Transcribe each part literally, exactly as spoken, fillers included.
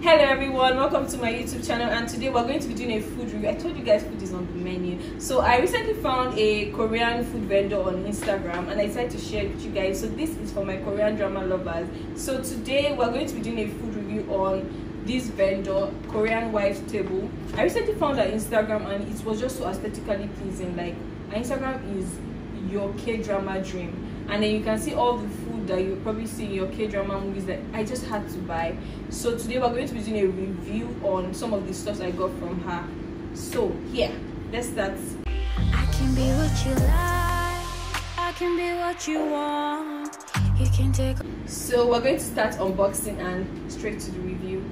Hello everyone, welcome to my YouTube channel, and today we're going to be doing a food review. I told you guys food is on the menu. So I recently found a Korean food vendor on Instagram and I decided to share it with you guys. So this is for my Korean drama lovers. So today we're going to be doing a food review on this vendor, Korean Wife's Table. I recently found her Instagram and it was just so aesthetically pleasing. Like, her Instagram is your K-drama dream, and then you can see all the food that you probably see in your K-drama movies that I just had to buy. So today we're going to be doing a review on some of the stuff I got from her. So yeah, let's start. I can be what you like, I can be what you want, you can take. So we're going to start unboxing and straight to the review.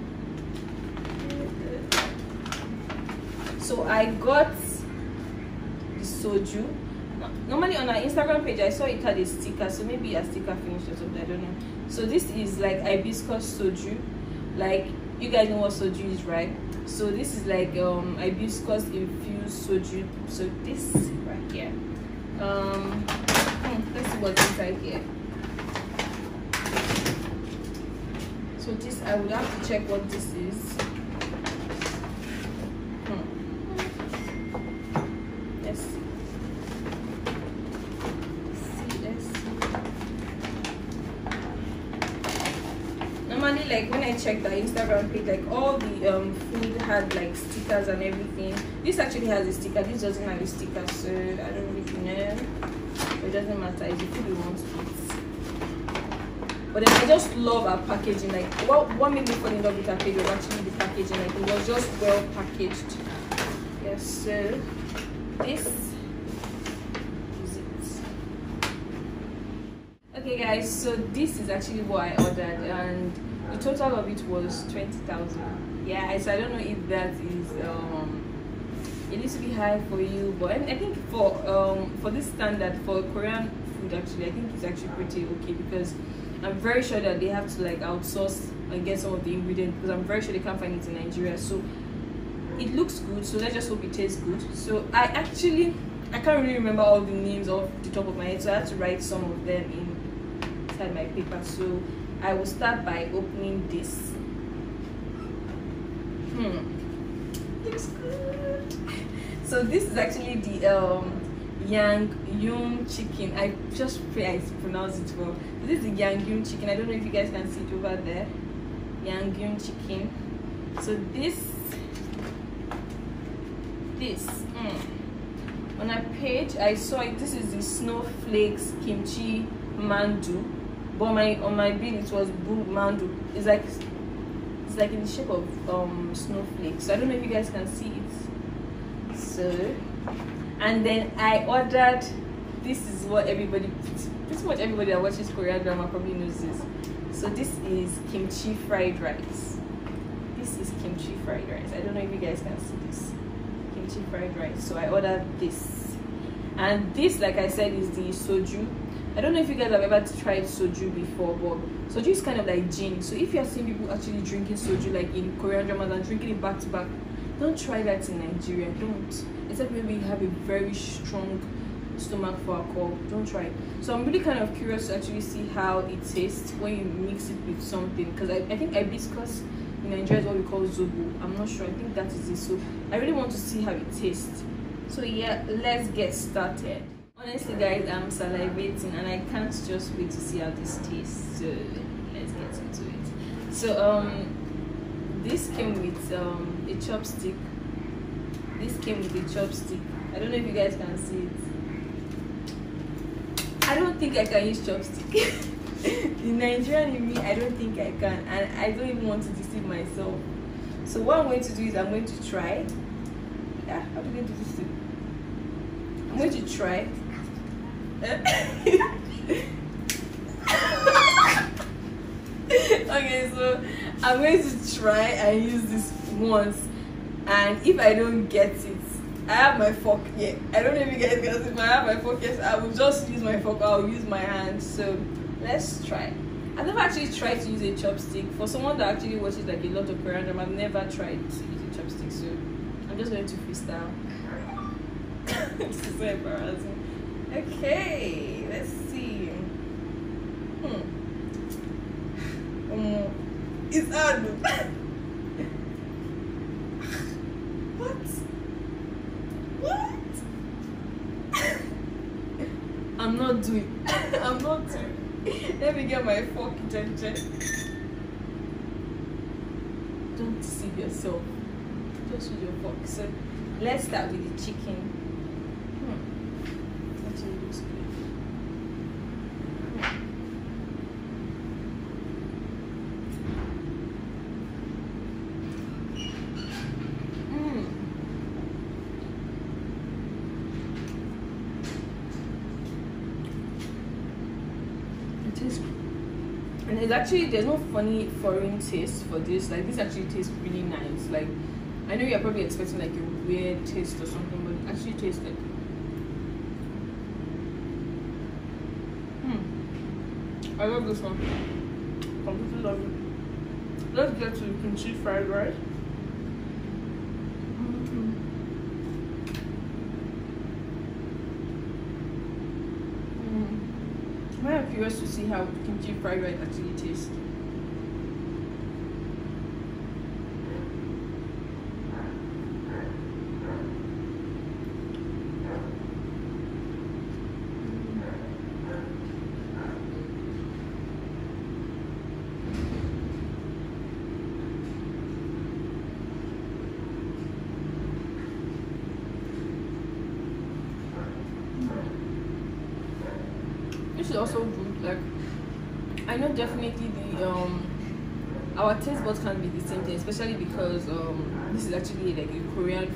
So I got the soju. Normally on our Instagram page I saw it had a sticker, so maybe a sticker finished or something, I don't know. So this is like hibiscus soju. Like, you guys know what soju is, right? So this is like um hibiscus infused soju. So this right here, um let's see what's inside here. So this, I would have to check what this is. Like, when I checked the Instagram page, like all the um food had like stickers and everything. This actually has a sticker, this doesn't have a sticker, so I don't really know. It doesn't matter, it's the food you want to eat. But then I just love our packaging. Like, what what made me fall in love with our page was actually the packaging. Like, it was just well packaged. Yes, so this is it. Okay guys, so this is actually what I ordered, and the total of it was twenty thousand. Yeah, so I don't know if that is um it needs to be high for you, but I think for um for this standard for Korean food, actually I think it's actually pretty okay, because I'm very sure that they have to like outsource and get some of the ingredients, because I'm very sure they can't find it in Nigeria. So it looks good, so let's just hope it tastes good. So I actually I can't really remember all the names off the top of my head, so I had to write some of them in inside my paper. So I will start by opening this. Hmm. Looks good. So this is actually the um yang yun chicken. I just pray I pronounce it well. This is the yang yun chicken. I don't know if you guys can see it over there. Yang yun chicken. So this this hmm. on a page I saw it. This is the snowflakes kimchi mandu. But my on my bill it was bul mandu. It's like it's like in the shape of um snowflakes. So I don't know if you guys can see it. So, and then I ordered, this is what everybody, pretty much everybody that watches Korean drama probably knows this. So this is kimchi fried rice. This is kimchi fried rice. I don't know if you guys can see this. Kimchi fried rice. So I ordered this. And this, like I said, is the soju. I don't know if you guys have ever tried soju before, but soju is kind of like gin. So if you are seeing people actually drinking soju like in Korean dramas and drinking it back to back, don't try that in Nigeria. Don't. Except maybe you have a very strong stomach for alcohol. Don't try it. So I'm really kind of curious to actually see how it tastes when you mix it with something. Because I, I think hibiscus in Nigeria is what we call zobo. I'm not sure. I think that is it. So I really want to see how it tastes. So yeah, let's get started. Honestly guys, I'm salivating and I can't just wait to see how this tastes, so let's get into it. So um this came with um a chopstick. This came with a chopstick. I don't know if you guys can see it. I don't think I can use chopstick. The Nigerian in me, I don't think I can, and I don't even want to deceive myself. So what I'm going to do is I'm going to try. Yeah, how do we do this thing? I'm going to try. Okay, so I'm going to try and use this once, and if I don't get it, I have my fork here. I don't know if you guys get it, but I have my fork. Yes, I will just use my fork, I'll use my hand. So let's try. I've never actually tried to use a chopstick. For someone that actually watches like a lot of Korean drama, I've never tried to use a chopstick, so I'm just going to freestyle. This is so embarrassing. Okay, let's see. Hmm. Um, it's hard. I'm not doing. I'm not doing. Let me get my fork, Jen Jen. Don't deceive yourself. Just with your fork. So let's start with the chicken. Hmm. Actually, it looks good. And it's actually, there's no funny foreign taste for this. Like, this actually tastes really nice. Like, I know you're probably expecting like a weird taste or something, but it actually tastes like, hmm, I love this one. I really love it. Let's get to the kimchi fried rice. I'm curious to see how kimchi fried rice actually tastes. Is also good. Like, I know definitely the um our taste buds can be the same thing, especially because um this is actually like a Korean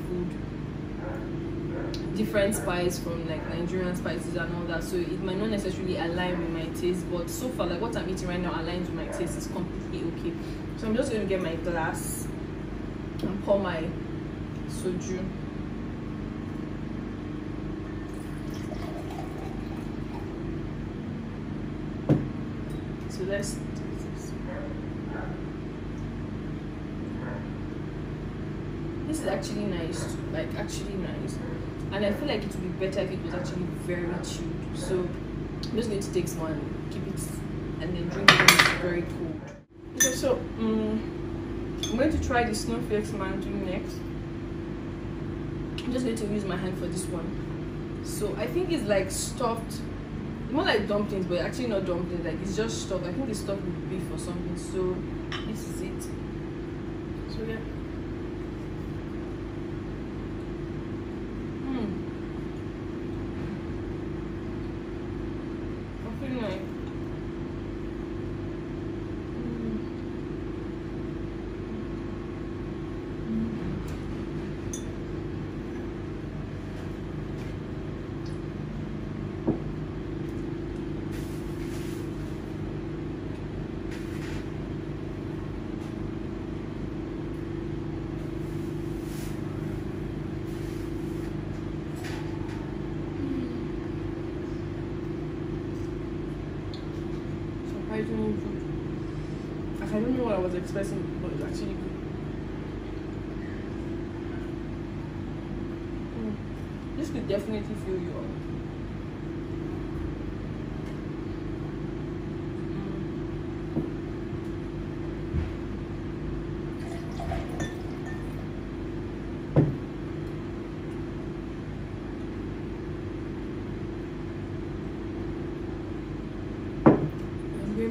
food, different spice from like Nigerian spices and all that, so it might not necessarily align with my taste, but so far like what I'm eating right now aligns with my taste. It's completely okay. So I'm just going to get my glass and pour my soju. So let's do this. This is actually nice, like actually nice. And I feel like it would be better if it was actually very chilled. So I'm just going to take some and keep it and then drink it when it's very cold. Okay, so um, I'm going to try the snowflakes mandu next. I'm just going to use my hand for this one. So I think it's like stuffed. More like dumplings, but actually not dumplings, like it's just stuffed. I think it's stuffed with beef or something. So this is it. So yeah. Hmm. I feel like I don't know. I don't know what I was expecting, but it's actually good. Mm. This could definitely fill you up.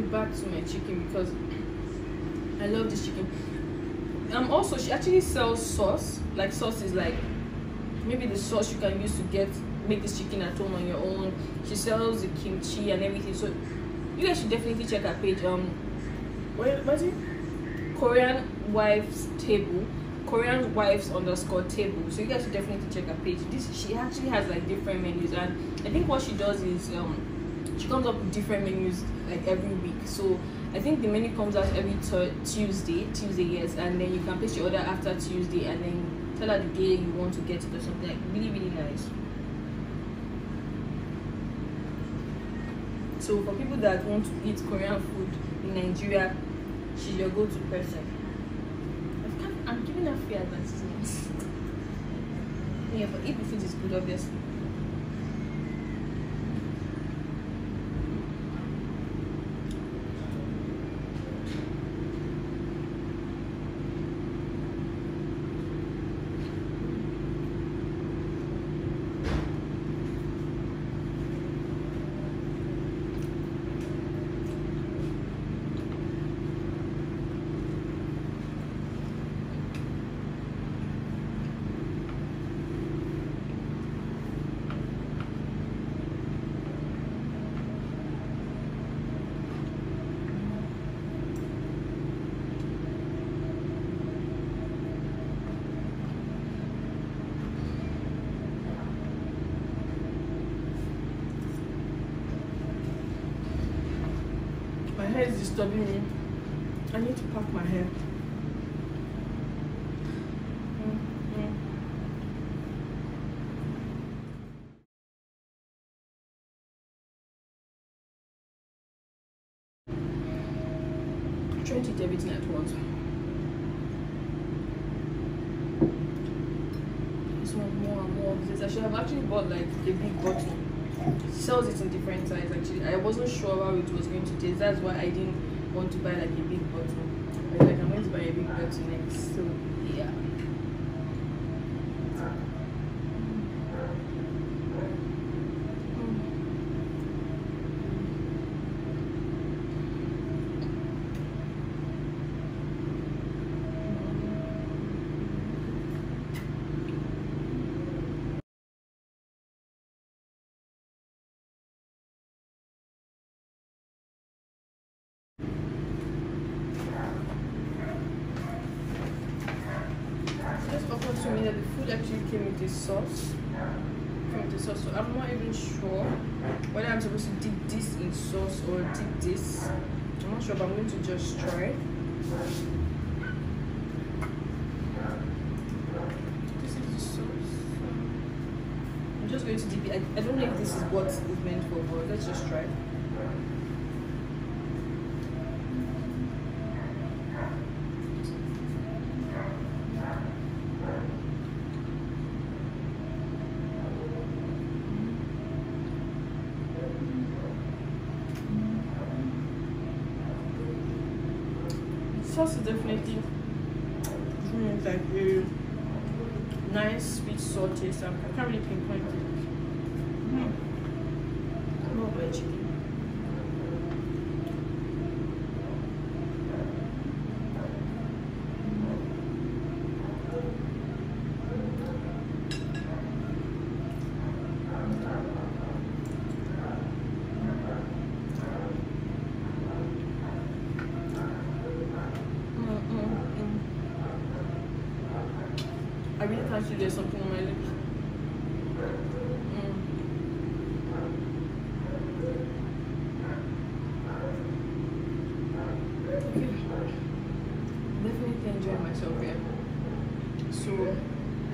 Back to my chicken because I love this chicken. Um also, she actually sells sauce. Like sauce is like maybe the sauce you can use to get make this chicken at home on your own. She sells the kimchi and everything, so you guys should definitely check her page. Um what, what is it? Korean Wife's Table, Korean Wife's underscore table. So you guys should definitely check her page. This she actually has like different menus, and I think what she does is um she comes up with different menus like every week. So I think the menu comes out every Tuesday, Tuesday yes, and then you can place your order after Tuesday and then tell her the day you want to get it or something. Like really, really nice. So for people that want to eat Korean food in Nigeria, she's your go-to person. I can't, I'm giving her free advertisements. Yeah, but if the food is good, obviously. hair is disturbing me. I need to pack my hair. I'm trying to eat everything at once. This one more and more of this. I should have actually bought like a big bottle. It sells it in different sizes actually. I wasn't sure how it was going to taste. That's why I didn't want to buy like a big bottle. But like I'm going to buy a big bottle next. So yeah. To me that the food actually came with this sauce, came with the sauce. So I'm not even sure whether I'm supposed to dip this in sauce or dip this. I'm not sure, but I'm going to just try. This is the sauce. I'm just going to dip it. I, I don't know if this is what it's meant for, but let's just try. Sauce is definitely mm, like a nice sweet salt taste. I can't really pinpoint it. Mm. I'm not bad chicken. I really can't feel there's something on my lips. Mm. Okay. Definitely enjoying myself here. Yeah. So,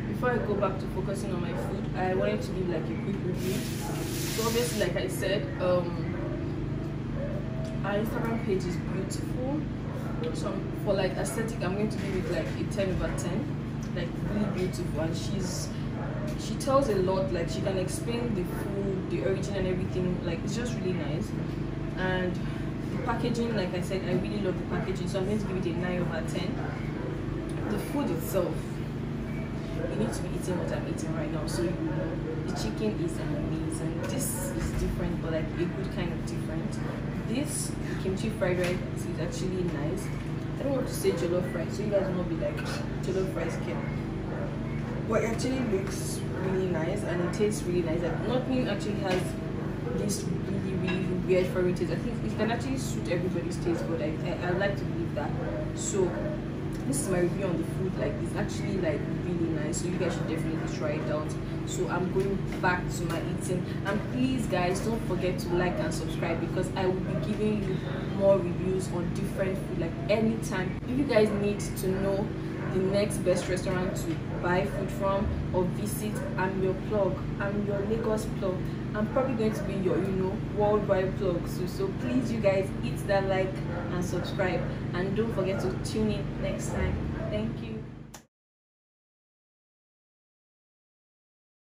before I go back to focusing on my food, I wanted to give like a quick review. So obviously, like I said, um, our Instagram page is beautiful. So for like aesthetic, I'm going to give it like a ten over ten. Like really beautiful, and she's she tells a lot. Like she can explain the food, the origin and everything. Like it's just really nice. And the packaging, like I said, I really love the packaging, so I'm going to give it a nine over ten. The food itself, you need to be eating what I'm eating right now, so you know the chicken is amazing. This is different, but like a good kind of different. This kimchi fried rice is actually nice. I don't want to say jollof rice, so you guys will not be like jollof rice kid. But it actually looks really nice and it tastes really nice. Like nothing actually has this really, really weird foreign taste. I think it can actually suit everybody's taste, but I, I, I like to believe that. So this is my review on the food. Like it's actually like really nice, so you guys should definitely try it out. So I'm going back to my eating, and please guys don't forget to like and subscribe, because I will be giving you more reviews on different food like anytime. If you guys need to know the next best restaurant to buy food from or visit, I'm your plug. I'm your Lagos plug. I'm probably going to be your, you know, worldwide plug. So, so please you guys hit that like and subscribe, and don't forget to tune in next time. Thank you.